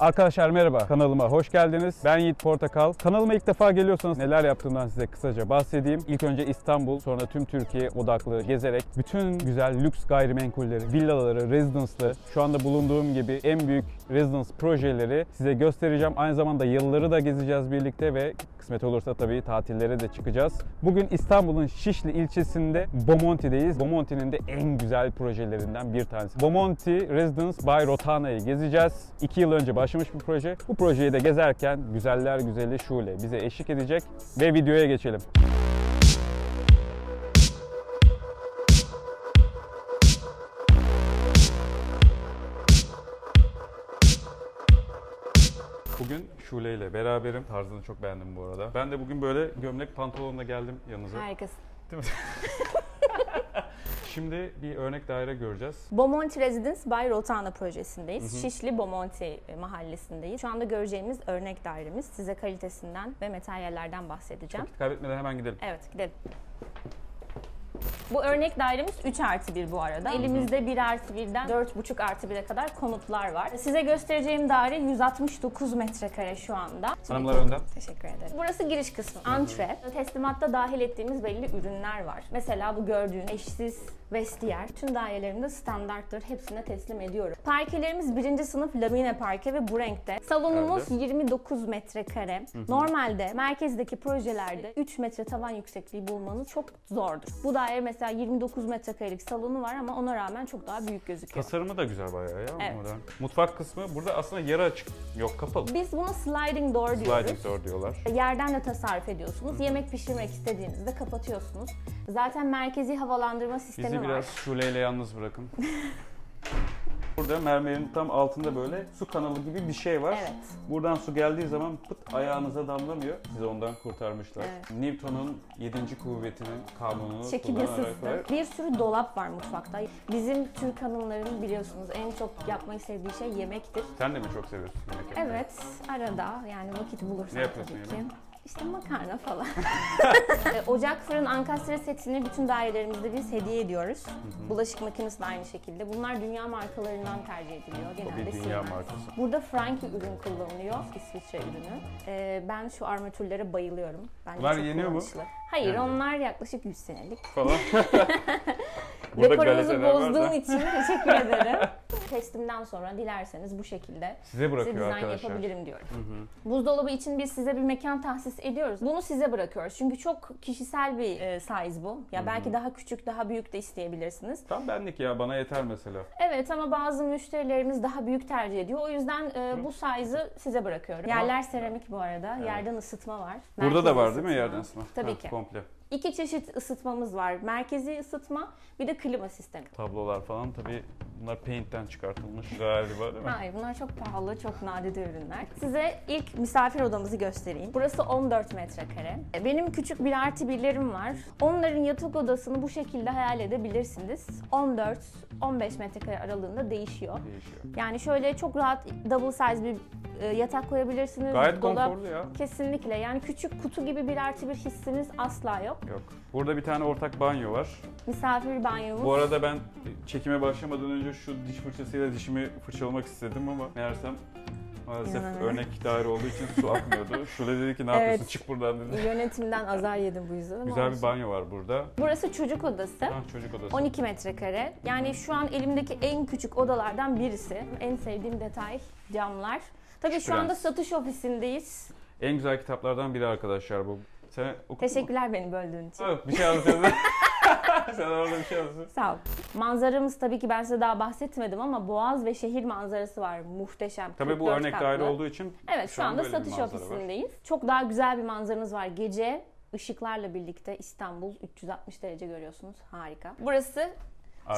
Arkadaşlar merhaba, kanalıma hoş geldiniz. Ben Yiğit Portakal. Kanalıma ilk defa geliyorsanız neler yaptığımdan size kısaca bahsedeyim. İlk önce İstanbul, sonra tüm Türkiye odaklı gezerek bütün güzel lüks gayrimenkulleri, villaları, residence'lı, şu anda bulunduğum gibi en büyük residence projeleri size göstereceğim. Aynı zamanda yılları da gezeceğiz birlikte ve kısmet olursa tabii tatillere de çıkacağız. Bugün İstanbul'un Şişli ilçesinde Bomonti'deyiz. Bomonti'nin de en güzel projelerinden bir tanesi. Bomonti Residences by Rotana'yı gezeceğiz. 2 yıl önce başlamış bu proje. Bu projeyi de gezerken güzeller güzeli Şule bize eşlik edecek ve videoya geçelim. Bugün Şule ile beraberim. Tarzını çok beğendim bu arada. Ben de bugün böyle gömlek pantolonla geldim yanınıza. Harikasın. Değil mi? Şimdi bir örnek daire göreceğiz. Bomonti Residences by Rotana projesindeyiz. Hı hı. Şişli Bomonti mahallesindeyiz. Şu anda göreceğimiz örnek dairemiz. Size kalitesinden ve materyallerden bahsedeceğim. Vakit kaybetmeden hemen gidelim. Evet, gidelim. Bu örnek dairemiz 3+1 bu arada. Elimizde 1+1'den 4,5+1'e kadar konutlar var. Size göstereceğim daire 169 metrekare şu anda. Hanımlar önden. Teşekkür ederim. Burası giriş kısmı. Antre. Teslimatta dahil ettiğimiz belli ürünler var. Mesela bu gördüğün eşsiz vestiyer. Tüm dairelerimde standarttır. Hepsine teslim ediyorum. Parkelerimiz 1. sınıf lamine parke ve bu renkte. Salonumuz 29 metrekare. Normalde merkezdeki projelerde 3 metre tavan yüksekliği bulmanız çok zordur. Bu daire mesela 29 metrekarelik salonu var ama ona rağmen çok daha büyük gözüküyor. Tasarımı da güzel bayağı ya. Evet. Modern. Mutfak kısmı burada aslında yarı açık. Yok, kapalı. Biz buna sliding door diyoruz. Sliding door diyorlar. Yerden de tasarruf ediyorsunuz. Hı. Yemek pişirmek istediğinizde kapatıyorsunuz. Zaten merkezi havalandırma sistemi var. Bizi biraz Şule'yle yalnız bırakın. Burada mermerin tam altında böyle su kanalı gibi bir şey var. Evet. Buradan su geldiği zaman pıt ayağınıza damlamıyor. Sizi ondan kurtarmışlar. Evet. Newton'un 7. kuvvetinin kanunu kullanarak. Bir sürü dolap var mutfakta. Bizim Türk hanımların biliyorsunuz en çok yapmayı sevdiği şey yemektir. Sen de mi çok seviyorsun yemek yapmayı? Evet, arada yani vakit bulursan tabii ki. Yemek? İşte makarna falan. Ocak, fırın, ankastre setini bütün dairelerimizde biz hediye ediyoruz. Bulaşık makinesi de aynı şekilde. Bunlar dünya markalarından tercih ediliyor. Genelde dünya markası. Burada Franki ürün kullanılıyor. İsviçre ürünü. Ben şu armatürlere bayılıyorum. Bence bunlar yeniyor mu? Hayır, yani onlar yaklaşık 100 senelik. Falan. Dekorunuzu bozduğum için teşekkür ederim. Teslimden sonra dilerseniz bu şekilde size dizayn yapabilirim diyorum. Hı hı. Buzdolabı için biz size bir mekan tahsis ediyoruz. Bunu size bırakıyoruz. Çünkü çok kişisel bir size bu. Ya belki daha küçük, daha büyük de isteyebilirsiniz. Tam benlik ya, bana yeter mesela. Evet ama bazı müşterilerimiz daha büyük tercih ediyor. O yüzden bu size'ı size bırakıyorum. Yerler seramik bu arada. Evet. Yerden ısıtma var. Merkez burada da var ısıtma. Değil mi yerden ısıtma? Tabii ki. Komple. 2 çeşit ısıtmamız var. Merkezi ısıtma, bir de klima sistemi. Tablolar falan tabii bunlar Paint'ten çıkartılmış galiba değil mi? Hayır, bunlar çok pahalı, çok nadide ürünler. Size ilk misafir odamızı göstereyim. Burası 14 metrekare. Benim küçük 1+1'lerim var. Onların yatak odasını bu şekilde hayal edebilirsiniz. 14-15 metrekare aralığında değişiyor. Yani şöyle çok rahat double size bir yatak koyabilirsiniz. Gayet konforlu ya. Kesinlikle. Yani küçük kutu gibi 1+1 hissiniz asla yok. Yok. Burada bir tane ortak banyo var. Misafir banyomuz. Bu arada ben çekime başlamadan önce şu diş fırçasıyla dişimi fırçalamak istedim ama meğersem maalesef örnek daire olduğu için su akmıyordu. Şule dedi ki ne yapıyorsun, çık buradan dedi. Yönetimden azar yedim bu yüzden. Güzel bir banyo var burada. Burası çocuk odası. Ha, çocuk odası. 12 metrekare. Yani şu an elimdeki en küçük odalardan birisi. En sevdiğim detay camlar. Tabii şu anda satış ofisindeyiz. En güzel kitaplardan biri arkadaşlar bu. Sen teşekkürler beni böldüğün için. Evet, bir şey anlatıyorsun. Sen orada bir şey anlatıyorsun. Sağ ol. Manzaramız tabii ki ben size daha bahsetmedim ama Boğaz ve şehir manzarası var. Muhteşem. Tabii bu örnek daire olduğu için. Evet, şu anda satış ofisindeyiz. Çok daha güzel bir manzaranız var. Gece ışıklarla birlikte İstanbul 360 derece görüyorsunuz. Harika. Burası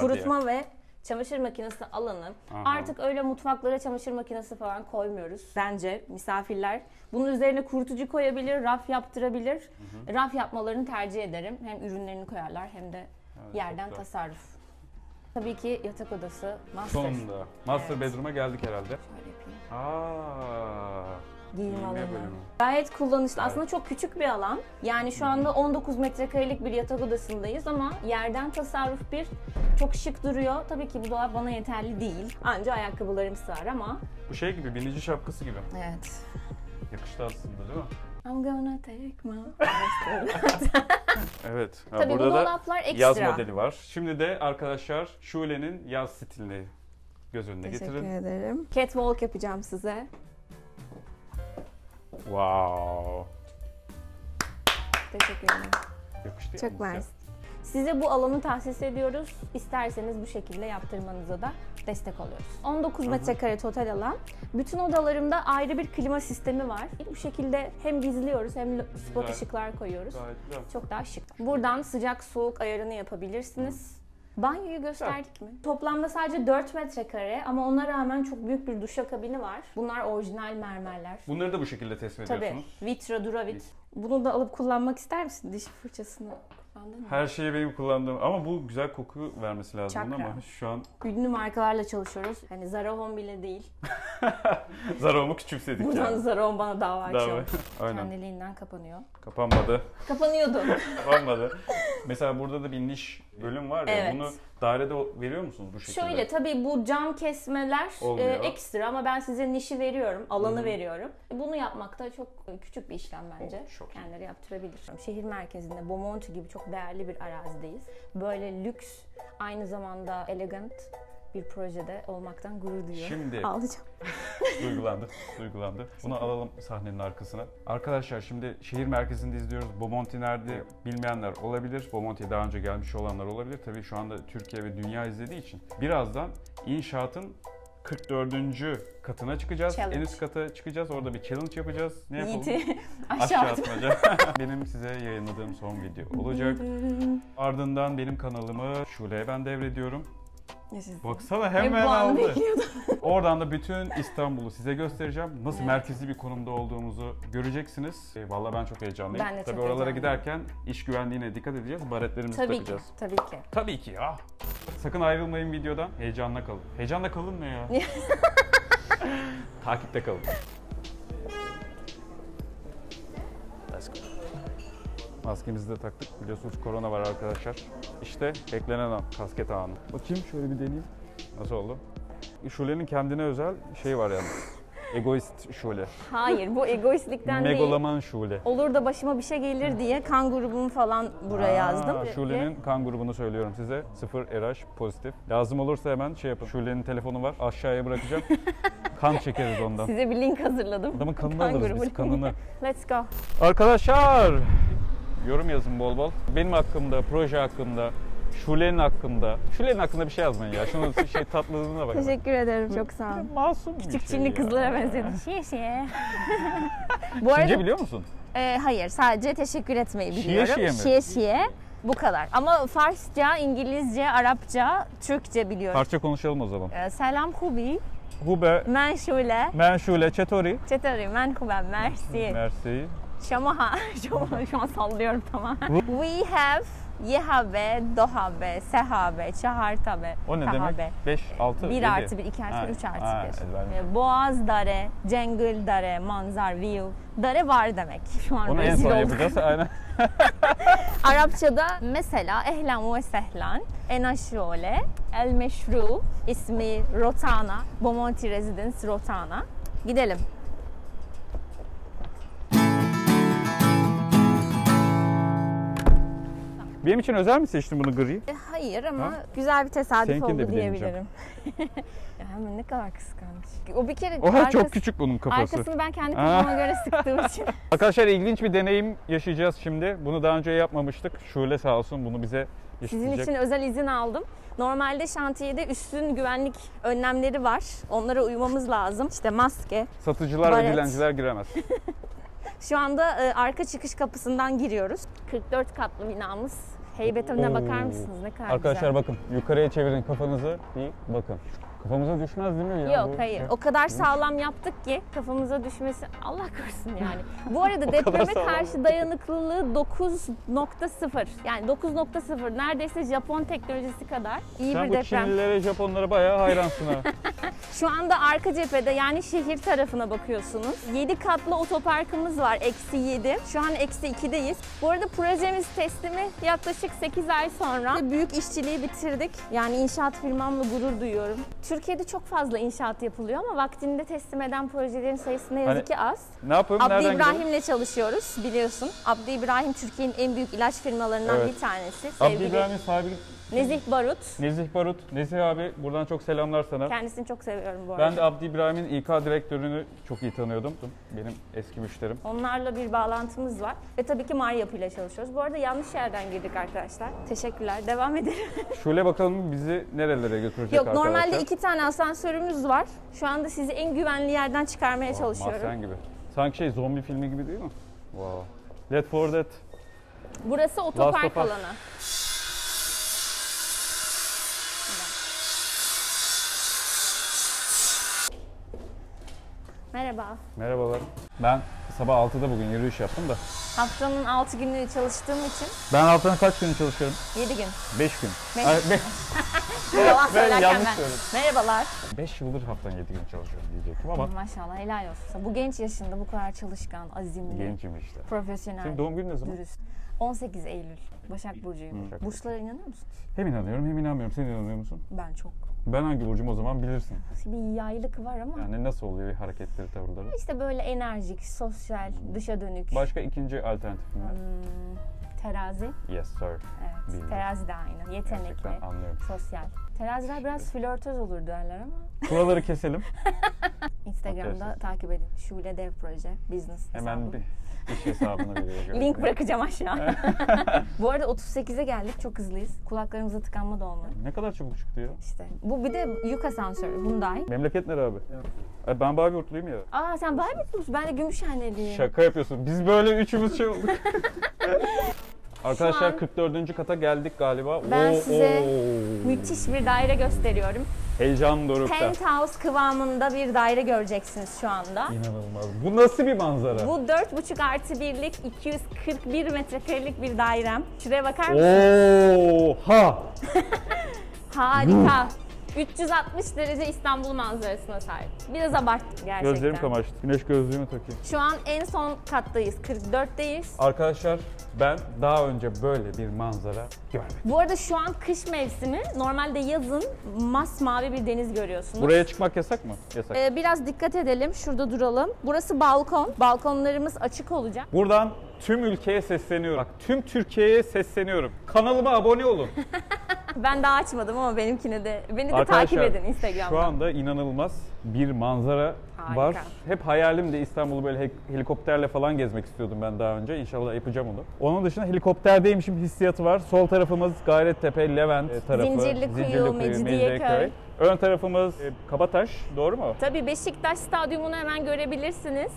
kurutma ve çamaşır makinesi alanı. Aha. Artık öyle mutfaklara çamaşır makinesi falan koymuyoruz. Bence misafirler bunun üzerine kurutucu koyabilir, raf yaptırabilir. Hı hı. Raf yapmalarını tercih ederim. Hem ürünlerini koyarlar hem de yerden tasarruf. Tabii ki yatak odası. Master. Sonunda. Master bedroom'a geldik herhalde. Şöyle yapayım. Aa. Giyim alanı. Gayet kullanışlı. Evet. Aslında çok küçük bir alan. Yani şu anda 19 metrekarelik bir yatak odasındayız ama yerden tasarruf bir. Çok şık duruyor. Tabii ki bu dolap bana yeterli değil. Anca ayakkabılarım sığar ama Bu şey gibi, binici şapkası gibi. Evet. Yakıştı aslında değil mi? I'm gonna take my... Evet. Ha, tabii burada da yaz modeli var. Şimdi de arkadaşlar Şule'nin yaz stilini göz önüne getirin. Teşekkür ederim. Catwalk yapacağım size. Wow. Teşekkür ederim. Yakıştı. Çok nice. Size bu alanı tahsis ediyoruz. İsterseniz bu şekilde yaptırmanıza da destek oluyoruz. 19 metrekare total alan. Bütün odalarımda ayrı bir klima sistemi var. Bu şekilde hem gizliyoruz hem spot ışıklar koyuyoruz. Gayet çok daha şık. Buradan sıcak soğuk ayarını yapabilirsiniz. Banyoyu gösterdik mi? Toplamda sadece 4 metrekare ama ona rağmen çok büyük bir duşakabini var. Bunlar orijinal mermerler. Bunları da bu şekilde teslim ediyorsunuz. Tabii. Vitra, Duravit. Bunu da alıp kullanmak ister misin? Diş fırçasını kullandın mı? Her şeyi benim kullandığım ama bu güzel koku vermesi lazım ama şu an... Ünlü markalarla çalışıyoruz. Hani Zara Home bile değil. Zara Home'u küçümsedik. Buradan yani. Zara Home bana dava açıyor. Kendiliğinden kapanıyor. Kapanmadı. Kapanıyordu. Kapanmadı. Mesela burada da bir niş bölüm var ya, evet. Bunu dairede veriyor musunuz bu şekilde? Şöyle tabii bu cam kesmeler ekstra ama ben size nişi veriyorum, alanı veriyorum. Bunu yapmak da çok küçük bir işlem bence. Oh, kendileri yaptırabilir. Şehir merkezinde Bomonti gibi çok değerli bir arazideyiz. Böyle lüks, aynı zamanda elegant bir projede olmaktan gurur duyuyorum. Şimdi ağlayacağım. Duygulandı. Bunu alalım sahnenin arkasına. Arkadaşlar şimdi şehir merkezinde izliyoruz. Bomonti nerede bilmeyenler olabilir. Bomonti'ye daha önce gelmiş olanlar olabilir. Tabii şu anda Türkiye ve dünya izlediği için. Birazdan inşaatın 44. katına çıkacağız. Challenge. En üst kata çıkacağız. Orada bir challenge yapacağız. Ne yapalım? Aşağı atmaca. Benim size yayınladığım son video olacak. Ardından benim kanalımı Şule'ye ben devrediyorum. Baksana hemen aldı. Oradan da bütün İstanbul'u size göstereceğim. Nasıl merkezli bir konumda olduğumuzu göreceksiniz. Vallahi ben çok heyecanlıyım. Ben de tabii oralara giderken iş güvenliğine dikkat edeceğiz. Baretlerimizi takacağız. Tabii ki ya. Sakın ayrılmayın videodan. Heyecanla kalın. Heyecanla kalın ne ya? Takipte kalın. Maskemizi de taktık. Biliyorsunuz korona var arkadaşlar. İşte beklenen an, kasket anı. Bakayım şöyle bir deneyeyim. Nasıl oldu? Şule'nin kendine özel şey var yani. Egoist Şule. Hayır, bu egoistlikten değil. Megaloman Şule. Olur da başıma bir şey gelir diye kan grubunu falan buraya yazdım. Şule'nin kan grubunu söylüyorum size. 0 RH pozitif. Lazım olursa hemen şey yapın. Şule'nin telefonu var. Aşağıya bırakacağım. Kan çekeriz ondan. Size bir link hazırladım. Adamın kanını alırız biz, kanını. Let's go. Arkadaşlar! Yorum yazın bol bol. Benim hakkımda, proje hakkımda, Şule'nin hakkında bir şey yazmayın ya. Şunun şey tatlılığına bakın. Teşekkür ederim. Çok sağ olun. Masum bir küçük Çinli kızlara benzedim. Şişe. Bu arada Çince biliyor musun? Hayır. Sadece teşekkür etmeyi biliyorum. Şişe. Bu kadar. Ama Farsça, İngilizce, Arapça, Türkçe biliyorum. Farsça konuşalım o zaman. Selam Hubi. Hube. Men Şule. Men Şule. Çetori. Çetori. Men Hube. Merci. Merci. Şamaha, şu an sallıyorum tamam. We have, yehabe, dohabe, sehabe, çahartabe, o ne kahabe. Demek? 5, 6, 1 artı 1, 2 artı 1, 3 artı 1. Boğaz dare, cengül dare, manzar, view. Dare var demek. Şu an onu en son yapacağız, aynen. Arapçada mesela ehlen ve sehlen, enaşrole, el meşru, ismi Rotana, Bomonti Residence Rotana. Gidelim. Benim için özel mi seçtin bunu gri? Hayır ama güzel bir tesadüf oldu de diyebilirim. Hemen ne kadar kıskanç. O bir kere çok küçük bunun kafası. Arkasını ben kendi kafama göre sıktığım için. Arkadaşlar ilginç bir deneyim yaşayacağız şimdi. Bunu daha önce yapmamıştık. Şule sağ olsun bunu bize yaşatacak. Sizin için özel izin aldım. Normalde şantiyede üstün güvenlik önlemleri var. Onlara uymamız lazım. İşte maske, satıcılar baret ve dilenciler giremez. Şu anda arka çıkış kapısından giriyoruz. 44 katlı binamız. Heybetine bakar mısınız? Ne kadar arkadaşlar güzel. Bakın yukarıya çevirin kafanızı. Bir bakın. Kafamıza düşmez değil mi? Yok hayır. O kadar sağlam yaptık ki kafamıza düşmesi Allah korusun yani. Bu arada depreme karşı dayanıklılığı 9.0. Yani 9.0 neredeyse Japon teknolojisi kadar iyi sen bir deprem. Sen bu Çinlilere, Japonlara bayağı hayransın ha. Şu anda arka cephede yani şehir tarafına bakıyorsunuz. 7 katlı otoparkımız var. -7. Şu an -2'deyiz. Bu arada projemiz teslimi yaklaşık 8 ay sonra. Büyük işçiliği bitirdik. Yani inşaat firmamla gurur duyuyorum. Türkiye'de çok fazla inşaat yapılıyor ama vaktinde teslim eden projelerin sayısı ne yazık ki az. Ne yapalım? Abdi İbrahim'le çalışıyoruz biliyorsun. Abdi İbrahim Türkiye'nin en büyük ilaç firmalarından bir tanesi. Sevgili Abdi İbrahim'in sahibi Nezih Barut. Nezih Barut. Nezih abi buradan çok selamlar sana. Kendisini çok seviyorum bu arada. Ben de Abdi İbrahim'in İK direktörünü çok iyi tanıyordum. Benim eski müşterim. Onlarla bir bağlantımız var. Ve tabii ki Mar Yapı ile çalışıyoruz. Bu arada yanlış yerden girdik arkadaşlar. Teşekkürler. Devam edelim. Şöyle bakalım bizi nerelere götürecek arkadaşlar. Yok normalde arkadaşlar, 2 tane asansörümüz var. Şu anda sizi en güvenli yerden çıkarmaya çalışıyorum. Mahzen gibi. Sanki şey zombi filmi gibi değil mi? Wow. Let for that. Burası otopark alanı. Merhaba. Merhabalar. Ben sabah 6'da bugün yürüyüş yaptım da. Haftanın 6 günü çalıştığım için. Ben haftanın kaç günü çalışıyorum? 7 gün. 5 gün. Ben yanlış söyledim. Merhabalar. 5 yıldır haftanın 7 günü çalışıyorum diyecektim ama. Maşallah helal olsun. Bu genç yaşında bu kadar çalışkan, azimli. Gençim işte. Profesyonel. Senin doğum günün ne zaman? Dürüst. 18 Eylül. Başak burcuyum. Burçlara inanıyor musun? Hem inanıyorum hem inanmıyorum. Sen inanıyor musun? Ben çok. Ben hangi burcum o zaman bilirsin. Bir yaylık var ama. Yani nasıl oluyor hareketleri, tavırları? İşte böyle enerjik, sosyal, dışa dönük. Başka ikinci alternatif mi var? Terazi. Yes sir. Evet. Bilmiyorum. Terazi de aynı. Yetenekli, sosyal. Teraziler biraz flörtöz olur derler ama. Buraları keselim. Instagram'da takip edin. Şule Dev Proje Business hesabı. Hemen bir iş hesabına veriyorum. Link bırakacağım aşağıya. Bu arada 38'e geldik. Çok hızlıyız. Kulaklarımıza tıkanma da olmadı. Ne kadar çabuk çıktı ya. İşte. Bu bir de yük asansörü. Hyundai. Memleket nere abi? Evet. Ben Bayburtluyum ya. Aa sen Bayburtlu musun? Ben de Gümüşhaneliyim. Şaka yapıyorsun. Biz böyle üçümüz şey olduk. Arkadaşlar an, 44. kata geldik galiba. Ben size müthiş bir daire gösteriyorum. Heyecan dorukta. Penthouse kıvamında bir daire göreceksiniz şu anda. İnanılmaz. Bu nasıl bir manzara? Bu 4,5 artı 1'lik 241 metrekarelik bir dairem. Şuraya bakar mısınız? Oha! Harika. 360 derece İstanbul manzarasına sahip. Biraz abarttık gerçekten. Gözlerim kamaştı. Güneş gözlüğümü takayım. Şu an en son kattayız. 44'teyiz. Arkadaşlar ben daha önce böyle bir manzara görmedim. Bu arada şu an kış mevsimi. Normalde yazın masmavi bir deniz görüyorsunuz. Buraya çıkmak yasak mı? Yasak. Biraz dikkat edelim. Şurada duralım. Burası balkon. Balkonlarımız açık olacak. Buradan tüm ülkeye sesleniyorum. Bak tüm Türkiye'ye sesleniyorum. Kanalıma abone olun. Ben daha açmadım ama benimkine de, beni de arkadaşlar, takip edin Instagram'dan. Şu anda inanılmaz bir manzara var. Hep hayalim de İstanbul'u böyle helikopterle falan gezmek istiyordum ben daha önce. İnşallah yapacağım onu. Onun dışında helikopterdeymişim hissiyatı var. Sol tarafımız Gayrettepe, Levent tarafı. Zincirlikuyu, Mecidiyeköy. Ön tarafımız Kabataş, doğru mu? Tabii Beşiktaş stadyumunu hemen görebilirsiniz.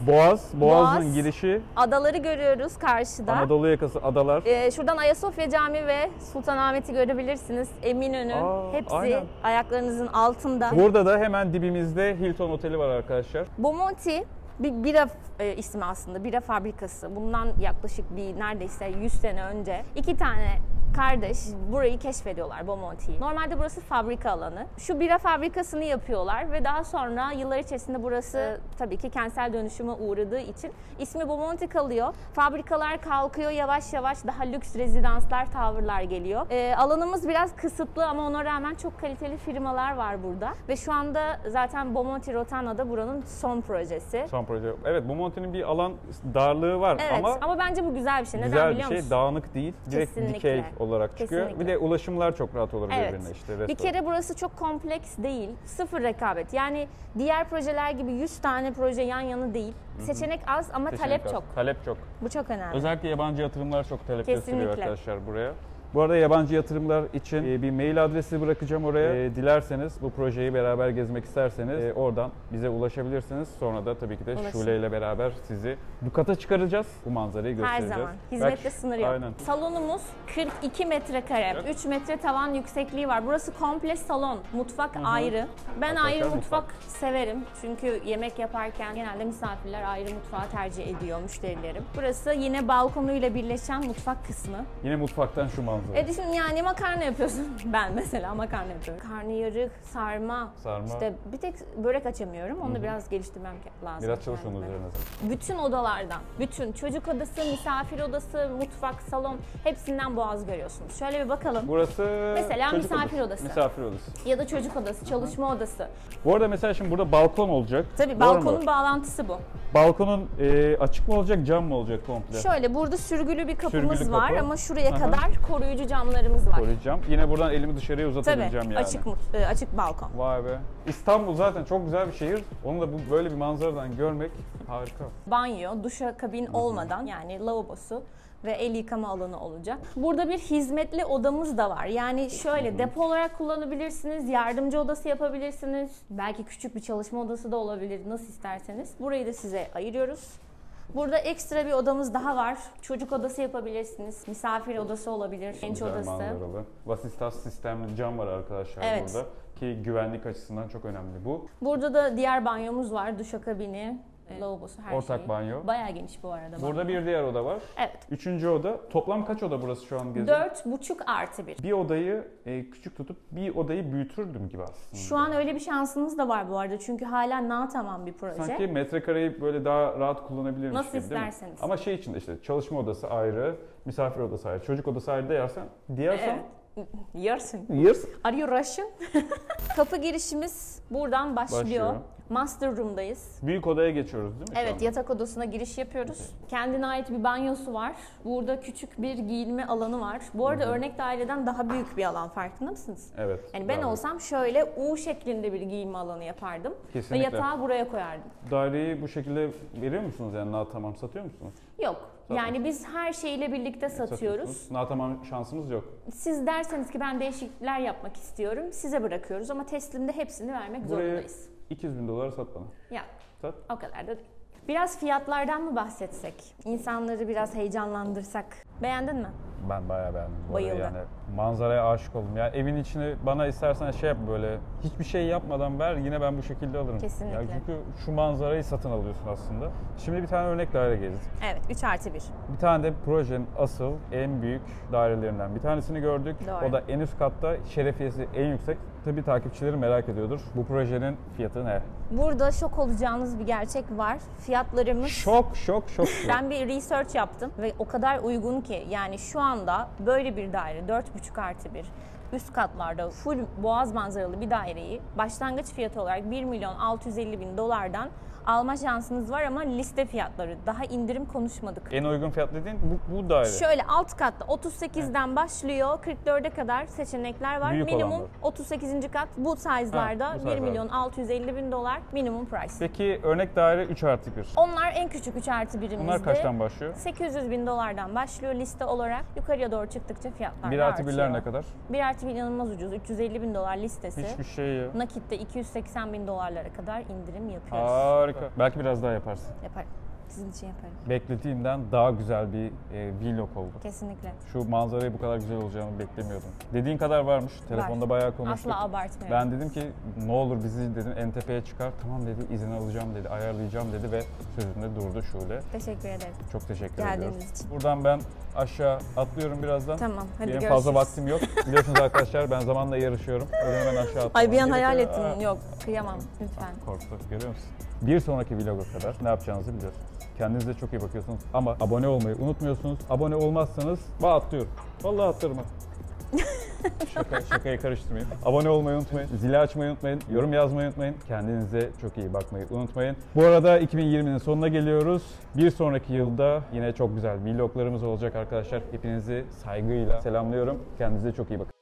Boğaz'ın girişi. Adaları görüyoruz karşıda. Anadolu yakası Adalar. Şuradan Ayasofya Camii ve Sultanahmet'i görebilirsiniz. Eminönü, hepsi ayaklarınızın altında. Burada da hemen dibimizde Hilton Oteli var arkadaşlar. Bomonti bir bira ismi aslında, bira fabrikası. Bundan yaklaşık bir neredeyse 100 sene önce 2 tane kardeş burayı keşfediyorlar, Bomonti'yi. Normalde burası fabrika alanı. Şu bira fabrikasını yapıyorlar ve daha sonra yıllar içerisinde burası tabii ki kentsel dönüşüme uğradığı için ismi Bomonti kalıyor. Fabrikalar kalkıyor yavaş yavaş, daha lüks rezidanslar, tavırlar geliyor. Alanımız biraz kısıtlı ama ona rağmen çok kaliteli firmalar var burada. Ve şu anda zaten Bomonti Rotana'da buranın son projesi. Son proje. Evet, Bomonti'nin bir alan darlığı var ama bence bu güzel bir şey. Neden biliyor musun? Dağınık değil. Direkt dikey olarak çıkıyor. Kesinlikle. Bir de ulaşımlar çok rahat olur birbirine işte. Bir kere burası çok kompleks değil. Sıfır rekabet. Yani diğer projeler gibi 100 tane proje yan yana değil. Seçenek az ama talep çok. Bu çok önemli. Özellikle yabancı yatırımlar çok talep gösteriyor arkadaşlar buraya. Bu arada yabancı yatırımlar için bir mail adresi bırakacağım oraya. Dilerseniz bu projeyi beraber gezmek isterseniz oradan bize ulaşabilirsiniz. Sonra da tabii ki de Şule ile beraber sizi bu kata çıkaracağız. Bu manzarayı göstereceğiz. Her zaman. Hizmette sınır yok. Aynen. Salonumuz 42 metrekare. 3 metre tavan yüksekliği var. Burası komple salon. Mutfak ayrı. Ben ayrı mutfak severim. Çünkü yemek yaparken genelde misafirler ayrı mutfağı tercih ediyor müşterilerim. Burası yine balkonuyla birleşen mutfak kısmı. Yine mutfaktan şu manzara. Düşün yani makarna yapıyorsun. Ben mesela makarna yapıyorum. Karnıyarık, sarma. İşte bir tek börek açamıyorum. Onu da biraz geliştirmem lazım. Biraz çalışın üzerine. Bütün odalardan, bütün çocuk odası, misafir odası, mutfak, salon hepsinden Boğaz görüyorsunuz. Şöyle bir bakalım. Burası mesela misafir odası. Misafir odası. Ya da çocuk odası, çalışma odası. Bu arada mesela şimdi burada balkon olacak. Tabii balkonun bağlantısı bu. Balkonun açık mı olacak, cam mı olacak komple? Şöyle burada sürgülü bir kapımız var ama şuraya kadar koruyucu camlarımız var. Koruyucu cam. Yine buradan elimi dışarıya uzatabileceğim yani. Açık balkon. Vay be. İstanbul zaten çok güzel bir şehir. Onu da böyle bir manzaradan görmek harika. Banyo, duşakabin olmadan yani lavabosu ve el yıkama alanı olacak. Burada bir hizmetli odamız da var. Yani şöyle depo olarak kullanabilirsiniz, yardımcı odası yapabilirsiniz. Belki küçük bir çalışma odası da olabilir, nasıl isterseniz. Burayı da size ayırıyoruz. Burada ekstra bir odamız daha var. Çocuk odası yapabilirsiniz, misafir odası olabilir, genç odası. Manzaralı. Vasistas sistemli cam var arkadaşlar burada ki güvenlik açısından çok önemli bu. Burada da diğer banyomuz var, duşakabini. Lavabosu, her ortak banyo. Bayağı geniş bu arada. Burada banyo. Bir diğer oda var. Evet. Üçüncü oda. Toplam kaç oda burası şu an? 4,5+1. Bir odayı küçük tutup bir odayı büyütürdüm gibi aslında. Şu an öyle bir şansınız da var bu arada. Çünkü hala tamam bir proje. Sanki metrekareyi böyle daha rahat kullanabiliriz. Nasıl gibi, isterseniz. Ama şey için de işte çalışma odası ayrı, misafir odası ayrı, çocuk odası ayrı da diyersen. Yersin. Are you Russian? Kapı girişimiz buradan başlıyor. Master room'dayız. Büyük odaya geçiyoruz değil mi? Evet, yatak odasına giriş yapıyoruz. Kendine ait bir banyosu var. Burada küçük bir giyinme alanı var. Bu arada örnek daireden daha büyük bir alan, farkında mısınız? Evet. Yani ben olsam şöyle U şeklinde bir giyinme alanı yapardım. Kesinlikle. Ve yatağı buraya koyardım. Daireyi bu şekilde veriyor musunuz? Yani tamam satıyor musunuz? Yok. Yani biz her şeyle birlikte satıyoruz. Tamam şansımız yok. Siz derseniz ki ben değişiklikler yapmak istiyorum, size bırakıyoruz ama teslimde hepsini vermek zorundayız. $200.000 sat bana. Ya, o kadar da değil. Biraz fiyatlardan mı bahsetsek? İnsanları biraz heyecanlandırsak. Beğendin mi? Ben bayağı beğendim. Bayıldım. Yani manzaraya aşık oldum. Yani evin içini bana istersen şey yap, böyle hiçbir şey yapmadan ver, yine ben bu şekilde alırım. Kesinlikle. Yani çünkü şu manzarayı satın alıyorsun aslında. Şimdi bir tane örnek daire gezdik. Evet, 3+1. Bir tane de projenin asıl en büyük dairelerinden bir tanesini gördük. Doğru. O da en üst katta, şerefiyesi en yüksek. Tabii takipçileri merak ediyordur. Bu projenin fiyatı ne? Burada şok olacağınız bir gerçek var. Fiyatlarımız... Şok. Ben bir research yaptım ve o kadar uygun ki, yani şu anda böyle bir daire 4,5+1 üst katlarda full Boğaz manzaralı bir daireyi başlangıç fiyatı olarak $1.650.000'dan alma şansınız var ama liste fiyatları. Daha indirim konuşmadık. En uygun fiyat dediğin bu daire. Şöyle alt katta 38'den başlıyor, 44'e kadar seçenekler var. Büyük minimum olanlar. 38. kat bu size'larda $1.650.000 minimum price. Peki örnek daire 3+1. Onlar en küçük 3+1'imizdi. Onlar kaçtan başlıyor? $800.000'dan başlıyor liste olarak. Yukarıya doğru çıktıkça fiyatlar artıyor. 1+1'ler ne kadar? 1+1 inanılmaz ucuz. $350.000 listesi. Hiçbir şey yok. Nakitte $280.000'lara kadar indirim yapıyoruz. Harika. Belki biraz daha yaparsın. Yaparım. Sizin için yaparım. Beklediğimden daha güzel bir vlog oldu. Kesinlikle. Şu manzarayı bu kadar güzel olacağını beklemiyordum. Dediğin kadar varmış. Telefonda bayağı konuştuk. Asla abartmıyorum. Ben dedim ki ne olur bizi dedim en tepeye çıkar. Tamam dedi, izin alacağım dedi, ayarlayacağım dedi ve sözünde durdu Şule. Teşekkür ederim. Çok teşekkür ediyorum. Geldiğiniz için. Buradan ben aşağı atlıyorum birazdan. Tamam, hadi görüşürüz. Benim fazla vaktim yok. Biliyorsunuz arkadaşlar ben zamanla yarışıyorum. Öyle hemen aşağı atlıyorum. Ay bir an hayal ettim. Yok, kıyamam. Lütfen. Korktuk, görüyor musun? Bir sonraki vloga kadar ne yapacağınızı biliyorsunuz. Kendinize çok iyi bakıyorsunuz ama abone olmayı unutmuyorsunuz. Abone olmazsanız atlıyorum. Vallahi atlarım. Şakayı karıştırmayın. Abone olmayı unutmayın. Zili açmayı unutmayın. Yorum yazmayı unutmayın. Kendinize çok iyi bakmayı unutmayın. Bu arada 2020'nin sonuna geliyoruz. Bir sonraki yılda yine çok güzel vloglarımız olacak arkadaşlar. Hepinizi saygıyla selamlıyorum. Kendinize çok iyi bakın.